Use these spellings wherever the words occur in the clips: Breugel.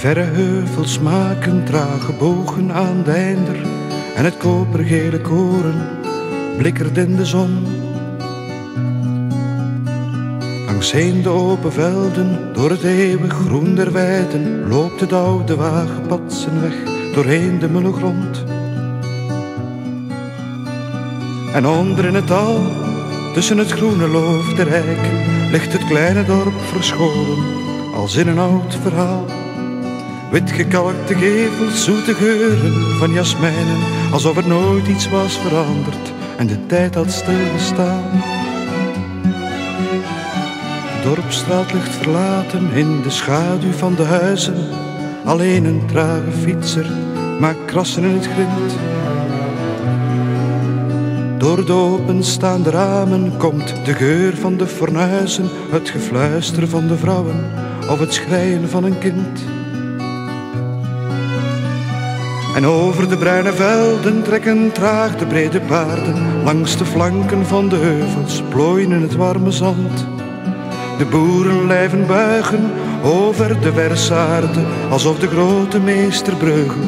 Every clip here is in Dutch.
verre heuvels maken trage bogen aan de einder en het kopergele koren blikkert in de zon. Langsheen de open velden, door het eeuwig groen der weiden loopt het oude wagenpad zijn weg doorheen de mulle grond. En onder in het dal, tussen het groene loof der eiken, ligt het kleine dorp verscholen, als in een oud verhaal. Wit gekalkte gevels, zoete geuren van jasmijnen, alsof er nooit iets was veranderd en de tijd had stilgestaan. De dorpstraat ligt verlaten in de schaduw van de huizen, alleen een trage fietser maakt krassen in het grind. Door de openstaande ramen komt de geur van de fornuizen, het gefluister van de vrouwen of het schreien van een kind. En over de bruine velden trekken traag de brede paarden, langs de flanken van de heuvels plooien in het warme zand. De boerenlijven buigen over de verse aarde, alsof de grote meester Breugel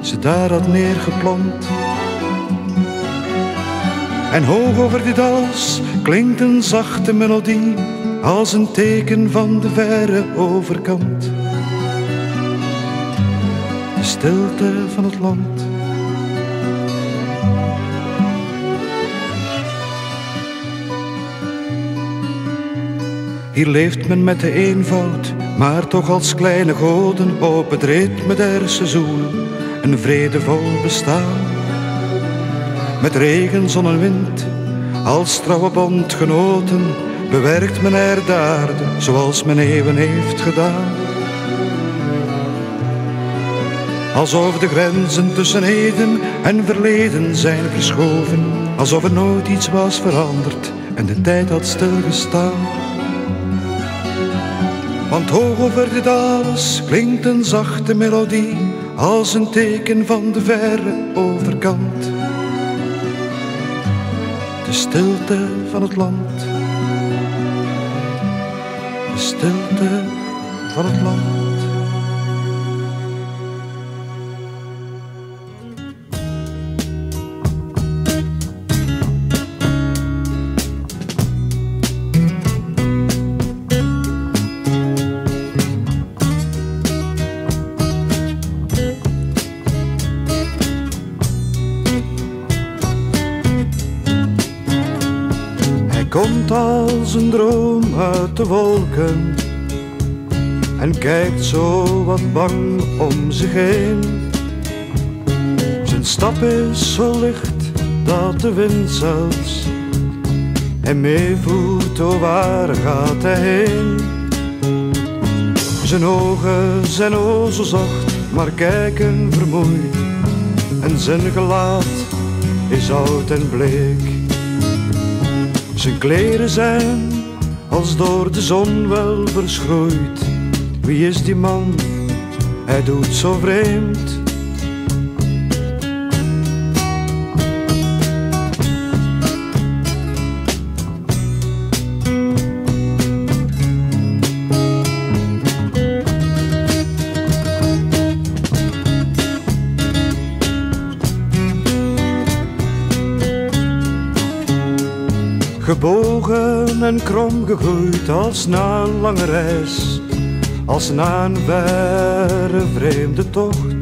ze daar had neergeplant. En hoog over dit alles klinkt een zachte melodie, als een teken van de verre overkant. De stilte van het land. Hier leeft men met de eenvoud, maar toch als kleine goden op het ritme der seizoenen een vredevol bestaan. Met regen, zon en wind, als trouwe bondgenoten, bewerkt men er de aarde zoals men eeuwen heeft gedaan. Alsof de grenzen tussen heden en verleden zijn verschoven, alsof er nooit iets was veranderd en de tijd had stilgestaan. Want hoog over dit alles klinkt een zachte melodie, als een teken van de verre overkant. De stilte van het land, de stilte van het land. Komt als een droom uit de wolken en kijkt zo wat bang om zich heen. Zijn stap is zo licht dat de wind zelfs hem meevoert, o waar gaat hij heen. Zijn ogen zijn o zo zacht, maar kijken vermoeid en zijn gelaat is oud en bleek. Zijn kleren zijn als door de zon wel verschroeid. Wie is die man? Hij doet zo vreemd. Gebogen en krom gegroeid, als na een lange reis, als na een verre vreemde tocht.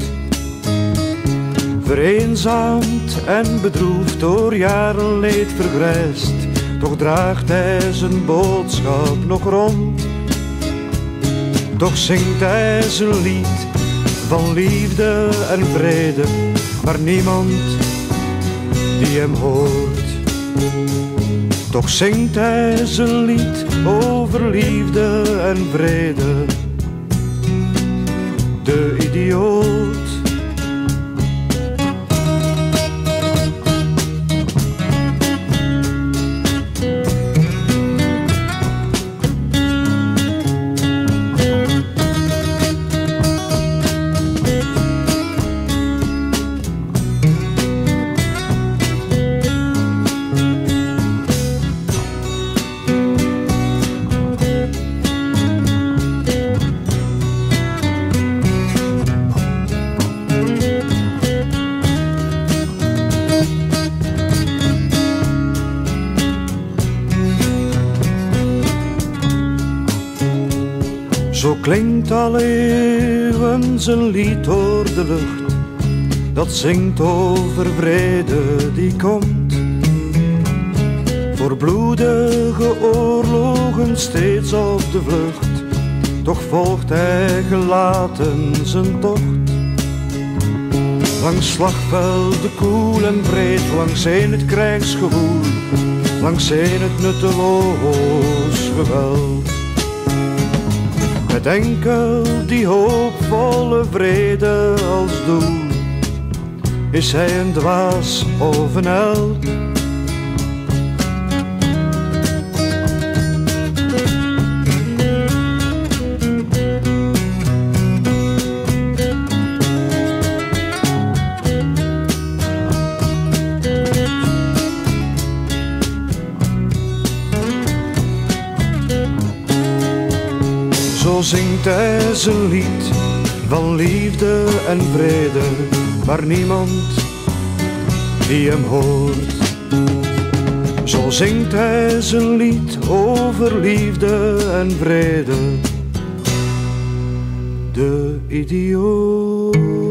Vereenzaamd en bedroefd, door jaren leed vergrijsd, toch draagt hij zijn boodschap nog rond. Toch zingt hij zijn lied van liefde en vrede, maar niemand die hem hoort. Toch zingt hij zijn lied over liefde en vrede, de idioot. Zo klinkt al eeuwen zijn lied door de lucht, dat zingt over vrede die komt. Voor bloedige oorlogen steeds op de vlucht, toch volgt hij gelaten zijn tocht. Langs slagvelden koel en breed, langsheen het krijgsgewoel, langsheen het nutteloos geweld. Met enkel die hoopvolle vrede als doel, is hij een dwaas of een held. Zo zingt hij zijn lied van liefde en vrede, maar niemand die hem hoort. Zo zingt hij zijn lied over liefde en vrede, de idioot.